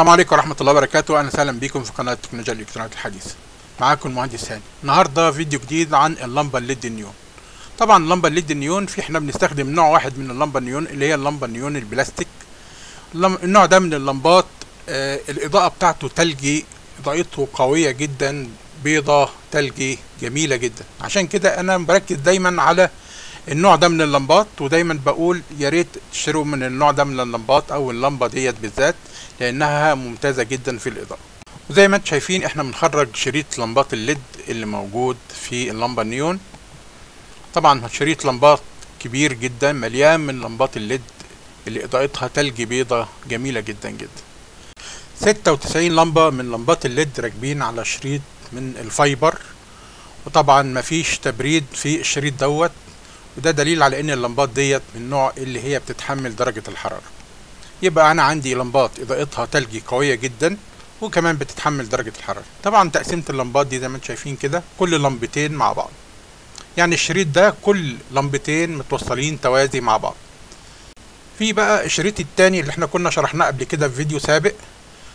السلام عليكم ورحمه الله وبركاته، اهلا وسهلا بكم في قناه تكنولوجيا الالكترونيات الحديثه. معاكم المهندس هاني. النهارده فيديو جديد عن اللمبه الليد النيون. طبعا اللمبه الليد النيون احنا بنستخدم نوع واحد من اللمبه النيون اللي هي اللمبه النيون البلاستيك. النوع ده من اللمبات الاضاءه بتاعته ثلجي، اضاءته قويه جدا، بيضه ثلجي جميله جدا. عشان كده انا بركز دايما على النوع ده من اللمبات، ودايما بقول يا ريت تشتروا من النوع ده من اللمبات او اللمبه ديت بالذات، لانها ممتازه جدا في الاضاءه. وزي ما انتم شايفين احنا بنخرج شريط لمبات الليد اللي موجود في اللمبه النيون. طبعا شريط لمبات كبير جدا مليان من لمبات الليد اللي اضاءتها ثلجي بيضه جميله جدا جدا. 96 لمبه من لمبات الليد راكبين على شريط من الفايبر، وطبعا مفيش تبريد في الشريط دوت، وده دليل على ان اللمبات ديت من النوع اللي هي بتتحمل درجة الحرارة. يبقى انا عندي لمبات اضاءتها ثلجي قوية جدا وكمان بتتحمل درجة الحرارة. طبعا تقسيمة اللمبات دي زي ما انتم شايفين كده، كل لمبتين مع بعض، يعني الشريط ده كل لمبتين متوصلين توازي مع بعض. في بقى الشريط التاني اللي احنا كنا شرحناه قبل كده في فيديو سابق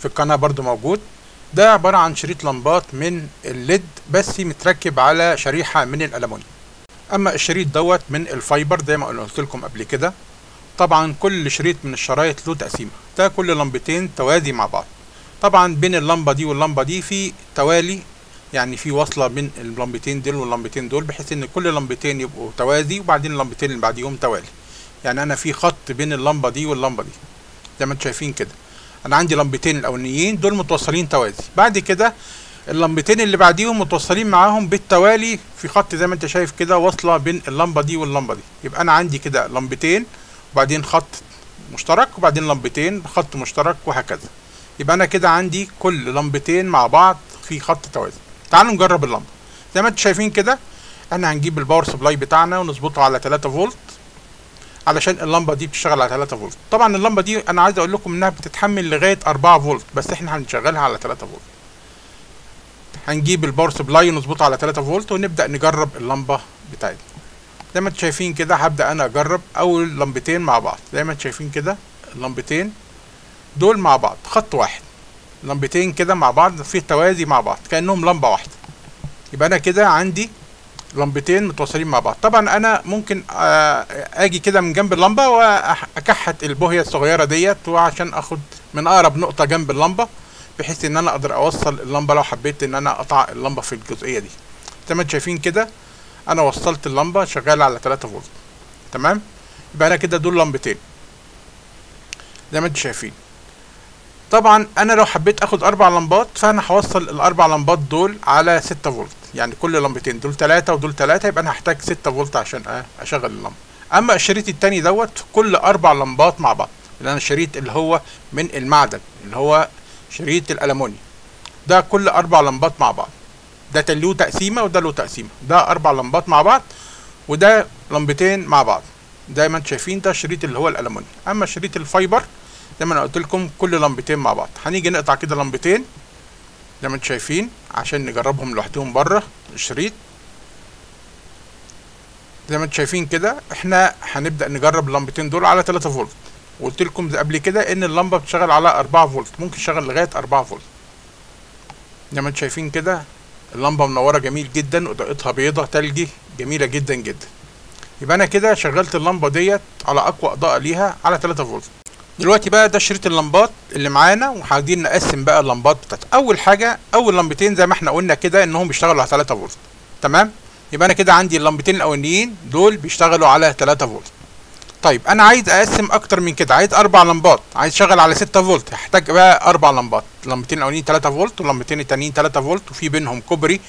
في القناة برضو موجود. ده عبارة عن شريط لمبات من الليد بس متركب على شريحة من الالمونيوم. اما الشريط دوت من الفايبر زي ما قلت لكم قبل كده. طبعا كل شريط من الشرايط له تقسيمه، ده كل لمبتين توازي مع بعض. طبعا بين اللمبه دي واللمبه دي في توالي، يعني في وصله من اللمبتين دول واللمبتين دول، بحيث ان كل لمبتين يبقوا توازي، وبعدين اللمبتين اللي بعديهم توالي. يعني انا في خط بين اللمبه دي واللمبه دي زي ما انتم شايفين كده. انا عندي لمبتين الاولانيين دول متوصلين توازي، بعد كده اللمبتين اللي بعديهم متوصلين معاهم بالتوالي في خط زي ما انت شايف كده، وصله بين اللمبه دي واللمبه دي. يبقى انا عندي كده لمبتين وبعدين خط مشترك وبعدين لمبتين خط مشترك وهكذا. يبقى انا كده عندي كل لمبتين مع بعض في خط توازي. تعالوا نجرب اللمبه. زي ما انتم شايفين كده احنا هنجيب الباور سبلاي بتاعنا ونظبطه على 3 فولت علشان اللمبه دي بتشتغل على 3 فولت. طبعا اللمبه دي انا عايز اقول لكم انها بتتحمل لغايه 4 فولت، بس احنا هنشغلها على 3 فولت. هنجيب الباور سبلاي ونظبطه على 3 فولت ونبدأ نجرب اللمبة بتاعتنا. زي ما انتم شايفين كده هبدأ انا اجرب اول لمبتين مع بعض. زي ما انتم شايفين كده اللمبتين دول مع بعض خط واحد، لمبتين كده مع بعض في توازي مع بعض كأنهم لمبة واحدة. يبقى انا كده عندي لمبتين متواصلين مع بعض. طبعا انا ممكن اجي كده من جنب اللمبة واكحت البوهية الصغيرة ديت، وعشان اخد من اقرب نقطة جنب اللمبة بحيث ان انا اقدر اوصل اللمبه لو حبيت ان انا اقطع اللمبه في الجزئيه دي. زي ما انتم شايفين كده انا وصلت اللمبه شغاله على 3 فولت. تمام؟ يبقى انا كده دول لمبتين زي ما انتم شايفين. طبعا انا لو حبيت اخد 4 لمبات فانا هوصل الاربع لمبات دول على 6 فولت، يعني كل لمبتين دول 3 ودول 3، يبقى انا هحتاج 6 فولت عشان اشغل اللمبه. اما الشريط الثاني دوت كل 4 لمبات مع بعض، لان الشريط اللي هو من المعدن اللي هو شريط الالمونيوم ده كل 4 لمبات مع بعض. ده له تقسيمه وده له تقسيمه، ده 4 لمبات مع بعض وده لمبتين مع بعض. زي ما انتم شايفين ده الشريط اللي هو الالمونيوم. اما شريط الفايبر زي ما انا قلت لكم كل لمبتين مع بعض. هنيجي نقطع كده لمبتين زي ما انتم شايفين عشان نجربهم لوحدهم بره الشريط. زي ما انتم شايفين كده احنا هنبدا نجرب اللمبتين دول على 3 فولت. وقلت لكم قبل كده ان اللمبه بتشتغل على 4 فولت، ممكن تشتغل لغايه 4 فولت. زي ما انتم شايفين كده اللمبه منوره جميل جدا، اضاءتها بيضه ثلجي جميله جدا جدا. يبقى انا كده شغلت اللمبه ديت على اقوى اضاءه ليها على 3 فولت. دلوقتي بقى ده شريط اللمبات اللي معانا، وعايزين نقسم بقى اللمبات بتاعتنا. اول حاجه اول لمبتين زي ما احنا قلنا كده انهم بيشتغلوا على 3 فولت. تمام؟ يبقى انا كده عندي اللمبتين الاولانيين دول بيشتغلوا على 3 فولت. طيب انا عايز اقسم اكتر من كده، عايز 4 لمبات، عايز اشغل على 6 فولت، هحتاج بقى 4 لمبات، اللمبتين الاولانيين 3 فولت واللمبتين التانيين 3 فولت، وفي بينهم كوبري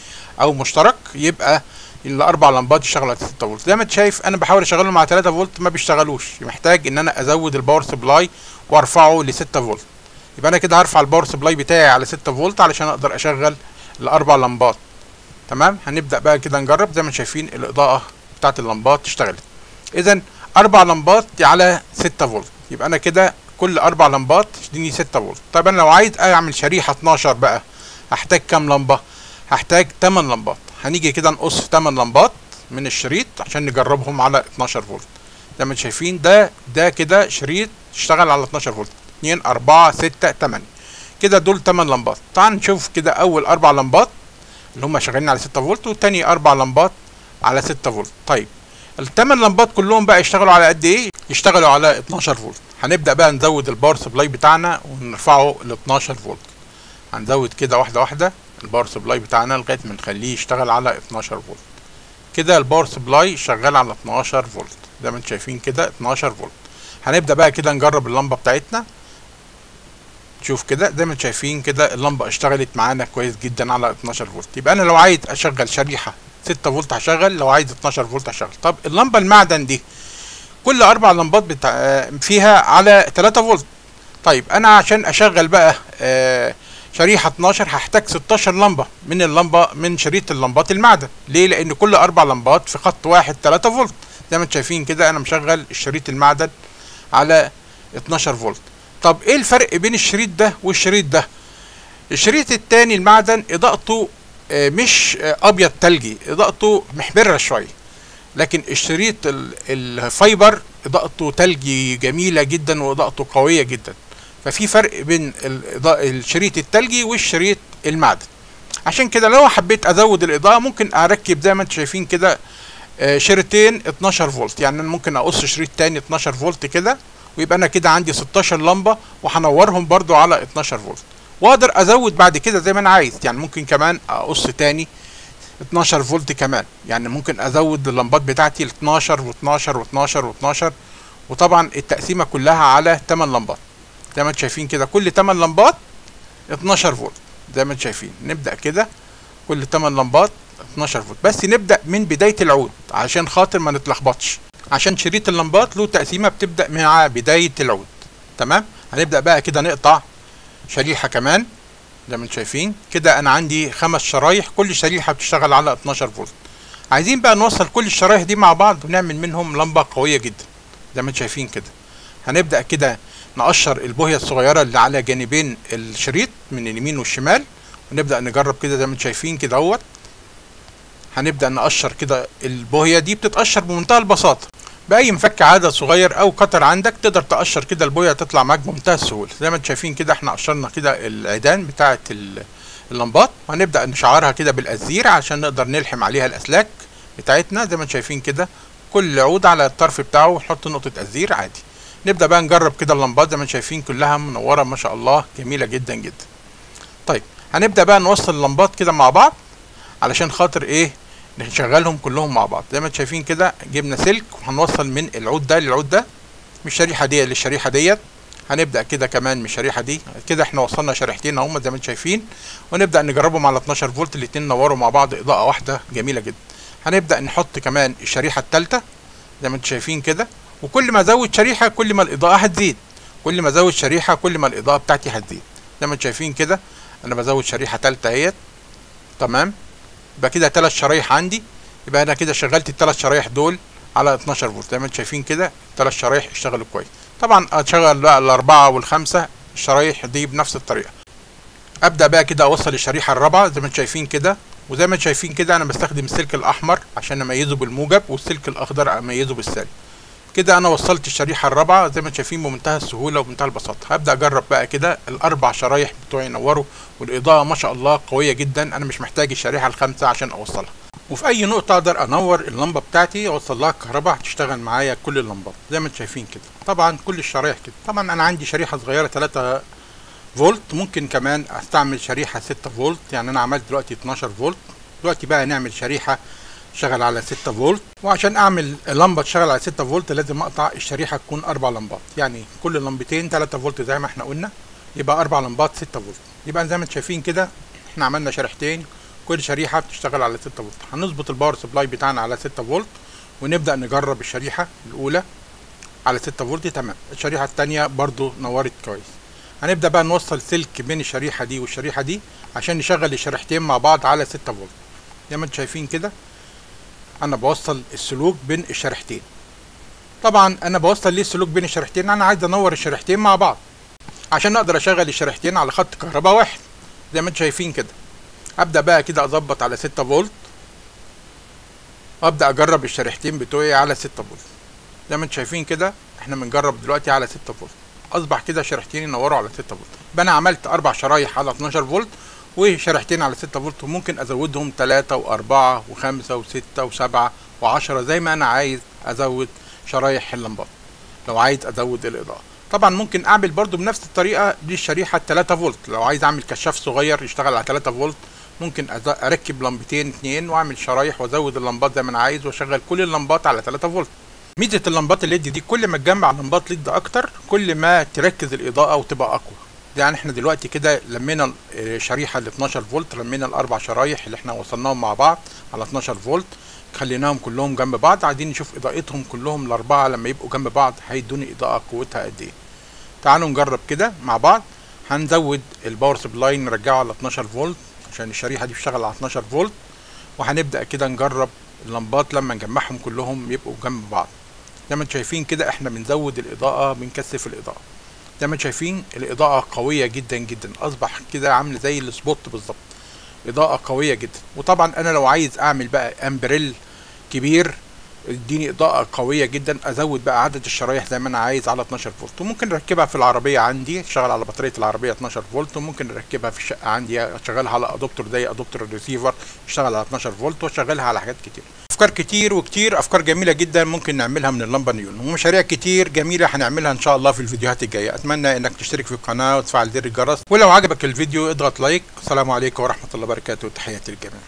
او مشترك، يبقى الاربع لمبات يشتغلوا على 6 فولت. زي ما انت شايف انا بحاول اشغلهم على 3 فولت ما بيشتغلوش، محتاج ان انا ازود الباور سبلاي وارفعه ل 6 فولت. يبقى انا كده هرفع الباور سبلاي بتاعي على 6 فولت علشان اقدر اشغل الاربع لمبات. تمام؟ هنبدا بقى كده نجرب. زي ما انتم شايفين الاضاءه بتاعت اللمبات اشتغلت. اذا 4 لمبات على 6 فولت، يبقى انا كده كل 4 لمبات تديني 6 فولت. طب انا لو عايز اعمل شريحه 12 بقى هحتاج كام لمبه؟ هحتاج 8 لمبات. هنيجي كده نقص 8 لمبات من الشريط عشان نجربهم على 12 فولت. زي ما انتم شايفين ده كده شريط اشتغل على 12 فولت، 2 4 6 8. كده دول 8 لمبات. تعال نشوف كده اول 4 لمبات اللي هم شغالين على 6 فولت، وتاني 4 لمبات على 6 فولت. طيب الثمان لمبات كلهم بقى يشتغلوا على قد ايه؟ يشتغلوا على 12 فولت. هنبدا بقى نزود الباور سبلاي بتاعنا ونرفعه ل 12 فولت. هنزود كده واحده واحده الباور سبلاي بتاعنا لغايه ما نخليه يشتغل على 12 فولت. كده الباور سبلاي شغال على 12 فولت زي ما انتم شايفين كده 12 فولت. هنبدا بقى كده نجرب اللمبه بتاعتنا. شوف كده زي ما انتم شايفين كده اللمبه اشتغلت معانا كويس جدا على 12 فولت. يبقى انا لو عايز اشغل شريحه 6 فولت هشغل، لو عايز 12 فولت هشغل. طب اللمبه المعدن دي كل 4 لمبات فيها على 3 فولت. طيب انا عشان اشغل بقى شريحه 12 هحتاج 16 لمبه من شريط اللمبات المعدن. ليه؟ لان كل 4 لمبات في خط واحد 3 فولت. زي ما انتم شايفين كده انا مشغل الشريط المعدن على 12 فولت. طب ايه الفرق بين الشريط ده والشريط ده؟ الشريط التاني المعدن اضاءته مش ابيض ثلجي، اضاءته محمره شويه، لكن الشريط الفايبر اضاءته ثلجي جميله جدا واضاءته قويه جدا. ففي فرق بين الشريط الثلجي والشريط المعدن. عشان كده لو حبيت ازود الاضاءه ممكن اركب زي ما انتم شايفين كده شريطين 12 فولت. يعني ممكن اقص شريط تاني 12 فولت كده، ويبقى انا كده عندي 16 لمبه وهنورهم برضو على 12 فولت، واقدر ازود بعد كده زي ما انا عايز. يعني ممكن كمان اقص تاني 12 فولت كمان، يعني ممكن ازود اللمبات بتاعتي ل 12 و12 و12 و12، وطبعا التقسيمه كلها على 8 لمبات زي ما انتم شايفين كده. كل 8 لمبات 12 فولت زي ما انتم شايفين. نبدا كده كل 8 لمبات 12 فولت، بس نبدا من بدايه العود عشان خاطر ما نتلخبطش، عشان شريط اللمبات له تقسيمه بتبدا مع بدايه العود. تمام. هنبدا بقى كده نقطع شريحه كمان زي ما انتم شايفين كده. انا عندي 5 شرايح، كل شريحه بتشتغل على 12 فولت. عايزين بقى نوصل كل الشرايح دي مع بعض ونعمل منهم لمبه قويه جدا زي ما انتم شايفين كده. هنبدا كده نقشر البوهيه الصغيره اللي على جانبين الشريط من اليمين والشمال، ونبدا نجرب كده زي ما انتم شايفين كده اهوت. هنبدا نقشر كده البوهيه دي، بتتقشر بمنتهى البساطه. باي مفك عدد صغير او قطر عندك تقدر تقشر كده البويه، تطلع معاك بمنتهى السهوله. زي ما انتم شايفين كده احنا قشرنا كده العيدان بتاعه اللمبات، وهنبدا نشعرها كده بالازير عشان نقدر نلحم عليها الاسلاك بتاعتنا. زي ما انتم شايفين كده كل عود على الطرف بتاعه ونحط نقطه ازير عادي. نبدا بقى نجرب كده اللمبات زي ما انتم شايفين كلها منوره ما شاء الله، جميله جدا جدا. طيب هنبدا بقى نوصل اللمبات كده مع بعض علشان خاطر ايه؟ نشغلهم كلهم مع بعض. زي ما انتم شايفين كده جبنا سلك وهنوصل من العود ده للعود ده، من الشريحه دي للشريحه ديت. هنبدا كده كمان من الشريحه دي كده. احنا وصلنا شريحتين اهو زي ما انتم شايفين، ونبدا نجربهم على 12 فولت. الاتنين نوروا مع بعض اضاءه واحده جميله جدا. هنبدا نحط كمان الشريحه الثالثه زي ما انتم شايفين كده. وكل ما ازود شريحه كل ما الاضاءه هتزيد، كل ما ازود شريحه كل ما الاضاءه بتاعتي هتزيد. زي ما انتم شايفين كده انا بزود شريحه ثالثه اهيت. تمام. يبقى كده 3 شرايح عندي. يبقى انا كده شغلت ال3 شرايح دول على 12 فولت زي ما انتم شايفين كده. ال3 شرايح اشتغلوا كويس. طبعا اشغل بقى ال4 وال5 الشرايح دي بنفس الطريقه. ابدا بقى كده اوصل الشريحه الرابعه زي ما انتم شايفين كده. وزي ما انتم شايفين كده انا بستخدم السلك الاحمر عشان اميزه بالموجب، والسلك الاخضر اميزه بالسالب. كده انا وصلت الشريحه الرابعه زي ما انتم شايفين بمنتهى السهوله وبمنتهى البساطه. هبدا اجرب بقى كده ال4 شرايح بتوعي ينوروا، والاضاءه ما شاء الله قويه جدا. انا مش محتاج الشريحه ال5 عشان اوصلها، وفي اي نقطه اقدر انور اللمبه بتاعتي اوصل لها الكهرباء، هتشتغل معايا كل اللمبات زي ما انتم شايفين كده. طبعا كل الشرايح كده. طبعا انا عندي شريحه صغيره 3 فولت، ممكن كمان استعمل شريحه 6 فولت. يعني انا عملت دلوقتي 12 فولت، دلوقتي بقى نعمل شريحه شغل على 6 فولت. وعشان اعمل لمبه تشتغل على 6 فولت لازم اقطع الشريحه تكون 4 لمبات، يعني كل لمبتين 3 فولت زي ما احنا قلنا، يبقى 4 لمبات 6 فولت. يبقى زي ما انتم شايفين كده احنا عملنا شريحتين كل شريحه بتشتغل على 6 فولت. هنظبط الباور سبلاي بتاعنا على 6 فولت، ونبدا نجرب الشريحه الاولى على 6 فولت. تمام. الشريحه الثانيه برضو نورت كويس. هنبدا بقى نوصل سلك بين الشريحه دي والشريحه دي عشان نشغل الشريحتين مع بعض على 6 فولت. زي ما انتم شايفين كده انا بوصل السلوك بين الشريحتين. طبعا انا بوصل ليه السلوك بين الشريحتين؟ انا عايز انور الشريحتين مع بعض عشان اقدر اشغل الشريحتين على خط كهرباء واحد زي ما انتم شايفين كده. ابدا بقى كده اظبط على 6 فولت، وابدا اجرب الشريحتين بتوعي على 6 فولت. زي ما انتم شايفين كده احنا بنجرب دلوقتي على 6 فولت. اصبح كده شريحتين ينوروا على 6 فولت. فانا عملت 4 شرايح على 12 فولت وشريحتين على 6 فولت، وممكن ازودهم 3 و4 و5 و6 و7 و10 زي ما انا عايز ازود شرايح اللمبات لو عايز ازود الاضاءه. طبعا ممكن اعمل برضو بنفس الطريقه دي الشريحه 3 فولت، لو عايز اعمل كشاف صغير يشتغل على 3 فولت ممكن اركب لمبتين 2 واعمل شرايح وازود اللمبات زي ما انا عايز واشغل كل اللمبات على 3 فولت. ميزه اللمبات الليد دي كل ما تجمع لمبات ليد اكتر كل ما تركز الاضاءه وتبقى اقوى. يعني احنا دلوقتي كده لمينا شريحه ال 12 فولت، لمينا الاربع شرايح اللي احنا وصلناهم مع بعض على 12 فولت، خليناهم كلهم جنب بعض. عايزين نشوف اضاءتهم كلهم الاربعه لما يبقوا جنب بعض هيدوني اضاءه قوتها قد ايه. تعالوا نجرب كده مع بعض. هنزود الباور سبلاي نرجعه على 12 فولت عشان الشريحه دي بتشتغل على 12 فولت، وهنبدا كده نجرب اللمبات لما نجمعهم كلهم يبقوا جنب بعض. زي ما انتم شايفين كده احنا بنزود الاضاءه بنكثف الاضاءه. زي ما انتم شايفين الاضاءه قويه جدا جدا، اصبح كده عامل زي السبوت بالظبط، اضاءه قويه جدا. وطبعا انا لو عايز اعمل بقى امبريل كبير يديني اضاءه قويه جدا ازود بقى عدد الشرايح زي ما انا عايز على 12 فولت، وممكن اركبها في العربيه عندي اشتغل على بطاريه العربيه 12 فولت، وممكن اركبها في الشقه عندي اشغلها على ادوبتور زي ادوبتور الريسيفر اشتغل على 12 فولت، واشغلها على حاجات كتير. افكار كتير وكتير، افكار جميله جدا ممكن نعملها من اللمبه نيون، ومشاريع كتير جميله هنعملها ان شاء الله في الفيديوهات الجايه. اتمنى انك تشترك في القناه وتفعل زر الجرس، ولو عجبك الفيديو اضغط لايك. السلام عليكم ورحمه الله وبركاته، تحياتي للجميع.